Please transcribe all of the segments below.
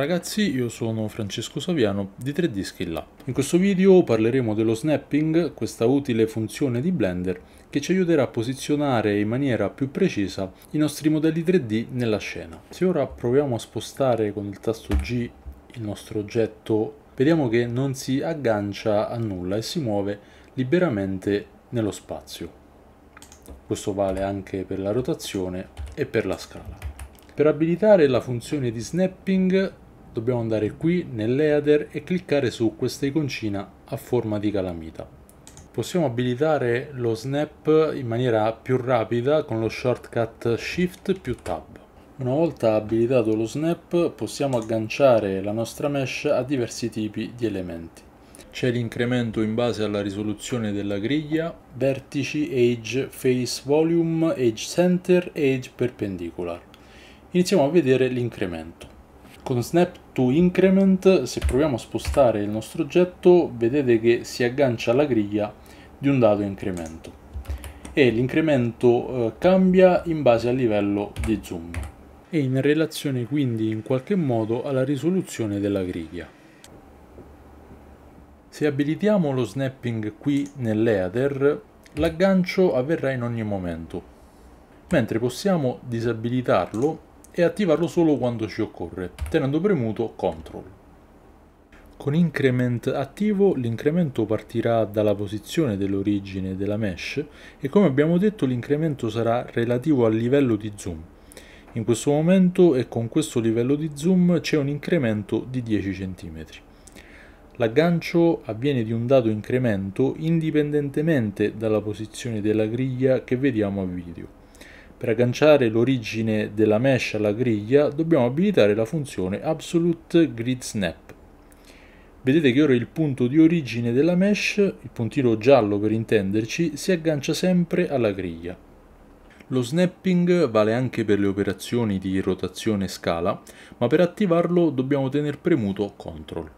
ragazzi, io sono Francesco Saviano di 3D Skill Up. In questo video parleremo dello snapping, questa utile funzione di Blender che ci aiuterà a posizionare in maniera più precisa i nostri modelli 3D nella scena. Se ora proviamo a spostare con il tasto G il nostro oggetto, vediamo che non si aggancia a nulla e si muove liberamente nello spazio. Questo vale anche per la rotazione e per la scala. Per abilitare la funzione di snapping dobbiamo andare qui nell'header e cliccare su questa iconcina a forma di calamita. Possiamo abilitare lo snap in maniera più rapida con lo shortcut Shift più Tab. Una volta abilitato lo snap possiamo agganciare la nostra mesh a diversi tipi di elementi. C'è l'incremento in base alla risoluzione della griglia, vertici, edge, face, volume, edge center e edge perpendicular. Iniziamo a vedere l'incremento. Con Snap to Increment, se proviamo a spostare il nostro oggetto, vedete che si aggancia alla griglia di un dato incremento e l'incremento cambia in base al livello di zoom e in relazione quindi in qualche modo alla risoluzione della griglia. Se abilitiamo lo snapping qui nell'header, l'aggancio avverrà in ogni momento, mentre possiamo disabilitarlo e attivarlo solo quando ci occorre, tenendo premuto CTRL. Con Increment attivo l'incremento partirà dalla posizione dell'origine della mesh e, come abbiamo detto, l'incremento sarà relativo al livello di zoom. In questo momento e con questo livello di zoom c'è un incremento di 10 cm. L'aggancio avviene di un dato incremento indipendentemente dalla posizione della griglia che vediamo a video. Per agganciare l'origine della mesh alla griglia dobbiamo abilitare la funzione Absolute Grid Snap. Vedete che ora il punto di origine della mesh, il puntino giallo per intenderci, si aggancia sempre alla griglia. Lo snapping vale anche per le operazioni di rotazione e scala, ma per attivarlo dobbiamo tenere premuto CTRL.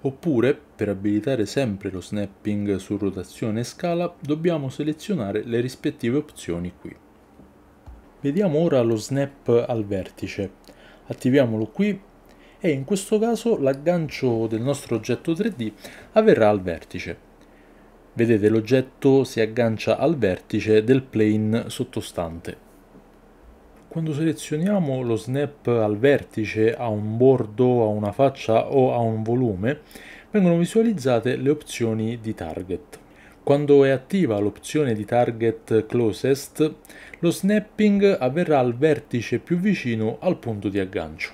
Oppure, per abilitare sempre lo snapping su rotazione e scala, dobbiamo selezionare le rispettive opzioni qui. Vediamo ora lo snap al vertice, attiviamolo qui e in questo caso l'aggancio del nostro oggetto 3D avverrà al vertice. Vedete, l'oggetto si aggancia al vertice del plane sottostante. Quando selezioniamo lo snap al vertice a un bordo, a una faccia o a un volume, vengono visualizzate le opzioni di target. Quando è attiva l'opzione di Target Closest, lo snapping avverrà al vertice più vicino al punto di aggancio.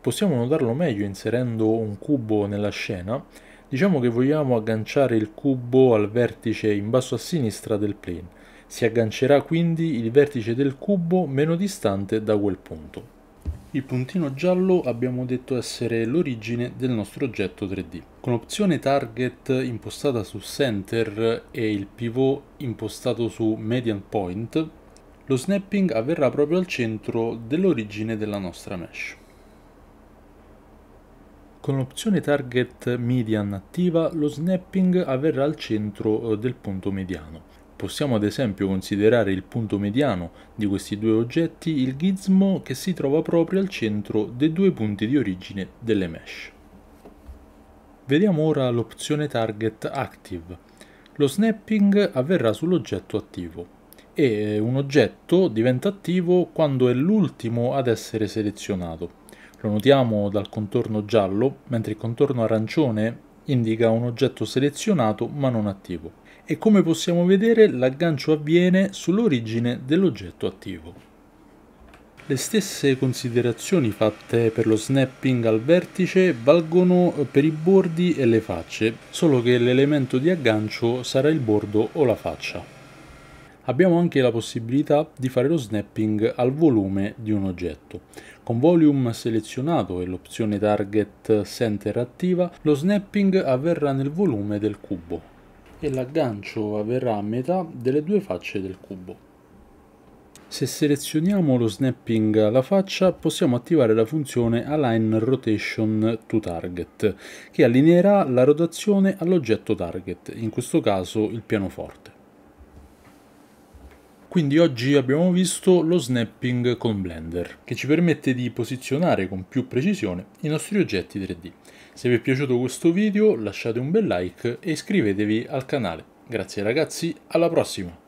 Possiamo notarlo meglio inserendo un cubo nella scena. Diciamo che vogliamo agganciare il cubo al vertice in basso a sinistra del plane. Si aggancerà quindi il vertice del cubo meno distante da quel punto. Il puntino giallo abbiamo detto essere l'origine del nostro oggetto 3D. Con l'opzione Target impostata su Center e il pivot impostato su Median Point, lo snapping avverrà proprio al centro dell'origine della nostra mesh. Con l'opzione Target Median attiva, lo snapping avverrà al centro del punto mediano. Possiamo ad esempio considerare il punto mediano di questi due oggetti il gizmo che si trova proprio al centro dei due punti di origine delle mesh. Vediamo ora l'opzione Target Active. Lo snapping avverrà sull'oggetto attivo e un oggetto diventa attivo quando è l'ultimo ad essere selezionato. Lo notiamo dal contorno giallo, mentre il contorno arancione indica un oggetto selezionato ma non attivo. E come possiamo vedere, l'aggancio avviene sull'origine dell'oggetto attivo. Le stesse considerazioni fatte per lo snapping al vertice valgono per i bordi e le facce, solo che l'elemento di aggancio sarà il bordo o la faccia. Abbiamo anche la possibilità di fare lo snapping al volume di un oggetto. Con volume selezionato e l'opzione Target Center attiva, lo snapping avverrà nel volume del cubo e l'aggancio avverrà a metà delle due facce del cubo. Se selezioniamo lo snapping alla faccia, possiamo attivare la funzione Align Rotation to Target, che allineerà la rotazione all'oggetto target, in questo caso il pianoforte. Quindi oggi abbiamo visto lo snapping con Blender, che ci permette di posizionare con più precisione i nostri oggetti 3D. Se vi è piaciuto questo video lasciate un bel like e iscrivetevi al canale. Grazie ragazzi, alla prossima!